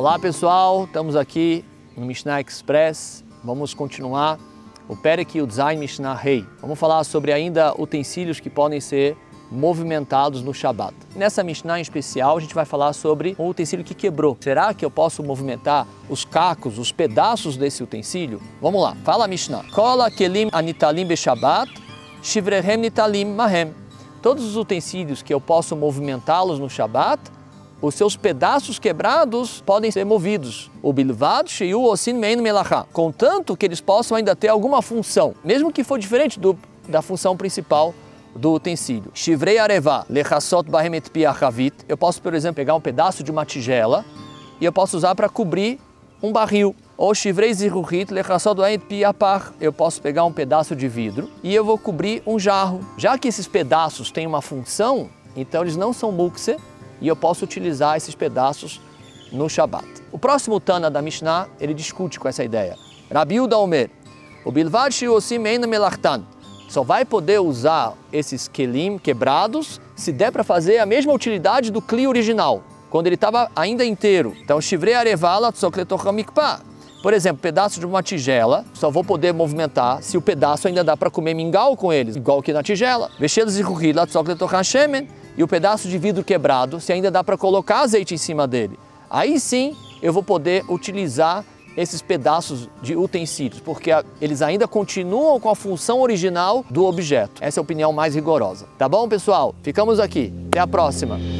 Olá pessoal, estamos aqui no Mishnah Express, vamos continuar o Perek Yudzaim Mishnah Hei. Vamos falar sobre ainda utensílios que podem ser movimentados no Shabat. Nessa Mishnah em especial a gente vai falar sobre um utensílio que quebrou. Será que eu posso movimentar os cacos, os pedaços desse utensílio? Vamos lá, fala Mishnah. Kola kelim anitalim be Shabat, shivrehem nitalim mahem. Todos os utensílios que eu posso movimentá-los no Shabat, os seus pedaços quebrados podem ser movidos. O bilvad shiu osin mein melachá, contanto que eles possam ainda ter alguma função, mesmo que for diferente da função principal do utensílio. Shivrei arevá lechassot bahem et pi achavit. Eu posso, por exemplo, pegar um pedaço de uma tigela e eu posso usar para cobrir um barril. Ou shivrei ziruhit lechassot bahem et pi apar. Eu posso pegar um pedaço de vidro e eu vou cobrir um jarro. Já que esses pedaços têm uma função, então eles não são mukse, e eu posso utilizar esses pedaços no Shabat. O próximo Tana da Mishnah, ele discute com essa ideia. Rabi Yehuda Omer, o bilvad shiu osim mein melachtan. Só vai poder usar esses kelim quebrados se der para fazer a mesma utilidade do cli original, quando ele estava ainda inteiro. Então, shivrei arevala tzokletocha mikpah. Por exemplo, pedaço de uma tigela, só vou poder movimentar se o pedaço ainda dá para comer mingau com eles, igual que na tigela. Veshelos ziruhit tzokletocha shemen. E o pedaço de vidro quebrado, se ainda dá para colocar azeite em cima dele, aí sim eu vou poder utilizar esses pedaços de utensílios, porque eles ainda continuam com a função original do objeto. Essa é a opinião mais rigorosa. Tá bom, pessoal? Ficamos aqui. Até a próxima.